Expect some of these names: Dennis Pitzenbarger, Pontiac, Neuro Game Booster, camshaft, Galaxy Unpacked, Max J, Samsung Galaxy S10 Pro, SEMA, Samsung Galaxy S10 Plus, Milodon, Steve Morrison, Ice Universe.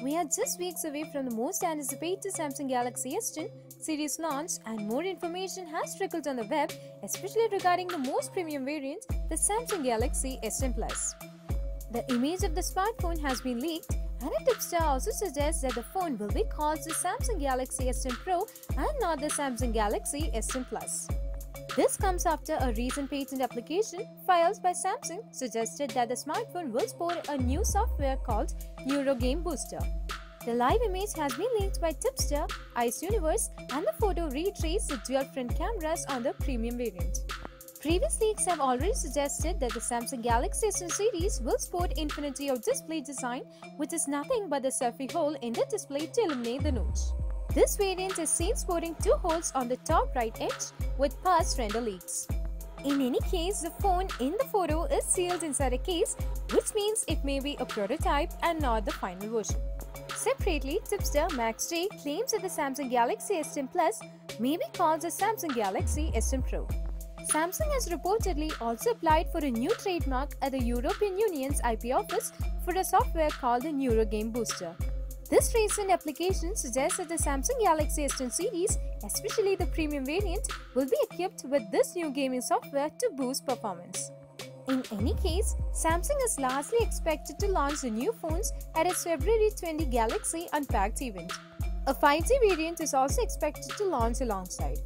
We are just weeks away from the most anticipated Samsung Galaxy S10 series launch, and more information has trickled on the web, especially regarding the most premium variant, the Samsung Galaxy S10 Plus. The image of the smartphone has been leaked, and a tipster also suggests that the phone will be called the Samsung Galaxy S10 Pro and not the Samsung Galaxy S10 Plus. This comes after a recent patent application filed by Samsung suggested that the smartphone will sport a new software called Neuro Game Booster. The live image has been leaked by tipster Ice Universe, and the photo retraced the dual front cameras on the premium variant. Previous leaks have already suggested that the Samsung Galaxy S10 series will sport infinity of display design, which is nothing but the selfie hole in the display to eliminate the notch. This variant is seen sporting two holes on the top right edge, with past render leaks. In any case, the phone in the photo is sealed inside a case, which means it may be a prototype and not the final version. Separately, tipster Max J claims that the Samsung Galaxy S10 Plus may be called the Samsung Galaxy S10 Pro. Samsung has reportedly also applied for a new trademark at the European Union's IP office for a software called the Neuro Game Booster. This recent application suggests that the Samsung Galaxy S10 series, especially the premium variant, will be equipped with this new gaming software to boost performance. In any case, Samsung is largely expected to launch the new phones at its February 20 Galaxy Unpacked event. A 5G variant is also expected to launch alongside.